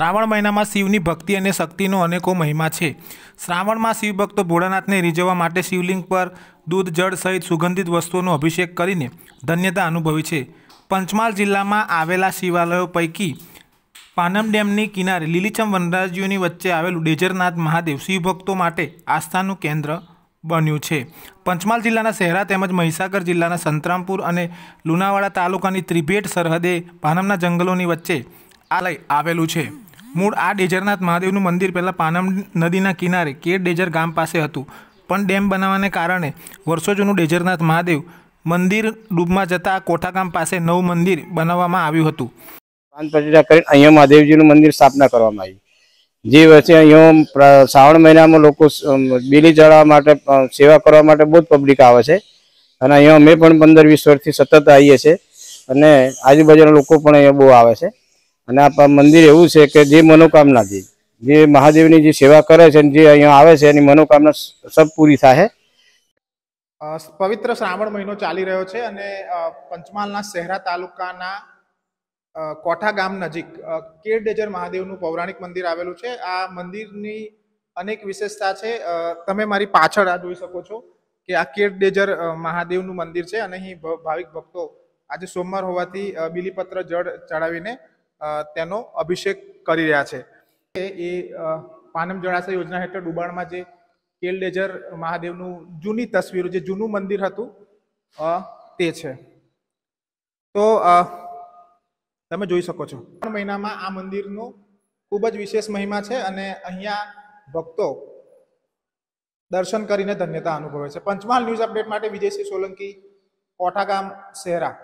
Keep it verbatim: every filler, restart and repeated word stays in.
श्रावण महीना में शिवनी भक्ति और शक्ति अनेकों महिमा है। श्रावण में शिवभक्त भोलानाथ ने रीझवा माटे शिवलिंग पर दूध जल सहित सुगंधित वस्तुओं अभिषेक करीने धन्यता अनुभवी है। पंचमहल जिला में आवेला शिवालयों पैकी पानम डेमनी किनारे लीलीछम वनराजीओनी वच्चे आवेलुं डेजरनाथ महादेव शिवभक्तों माटे आस्थानुं केन्द्र बन्युं छे। पंचमहल जिल्लाना शहरा तेमज महिसागर जिल्लाना सतंतरामपुर अने लुनावाड़ा तालुकानी त्रिभेट सरहदे पानमना जंगलोनी वच्चे आलय आवेलुं छे। मूळ आ डेजरनाथ महादेवनुं मंदिर पहला पानम नदीना किनारे केर डेजर गाम पासे हतुं, पण डेम बनावाने कारणे वर्षो जूनुं डेजरनाथ महादेव मंदिर डूबमां जतां कोठा गाम पासे नवुं मंदिर बनाववामां आव्युं हतुं। प्राण प्रतिष्ठा करीने अहींया महादेवजीनुं मंदिर स्थापना करवामां आवी। जी वर्षे अहींया श्रावण महीनामां लोको बेली चढ़ावा माटे सेवा करवा माटे बहुत पब्लिक आवे छे अने अहींया अमे पण पंदर वीस वर्षथी सतत आवीए छे अने आजुबाजुना लोको पण अहींया बहु आवे छे। अने आ मंदिर एवुं छे के जे मनोकामना थी जे महादेवनी जे सेवा करे छे अने जे अहींया आवे छे एनी मनोकामना सब पूरी थाय। पवित्र श्रावण महीनो चाली रह्यो छे अने पंचमहालना शहरा तालुकाना कोठा गाम नजीक केर डेजर महादेवनु पौराणिक मंदिर आवेलु छे। आ मंदिरनी अनेक विशेषता छे। तमे मारी पाछळ आ जोई शको छो के आ केर डेजर महादेवनु मंदिर छे अने अहीं भाविक भक्तो आज सोमवार होवाथी बिलीपत्र जळ चढ़ावीने तेनो अभिषेक करी रह्या छे। ए पानम जळाशय योजना हेठळ डुबाणमां जे केर डेजर महादेवनु जूनी तस्वीर जे जूनू मंदिर हतुं ते छे। तो तमे जोई शको छो महीना में आ मंदिरनो खूब ज विशेष महिमा है अने अहींया भक्तो दर्शन करीने धन्यता अनुभवे छे। पंचमहल न्यूज अपडेट माटे विजय सिंह सोलंकी कोठा गाम शहरा।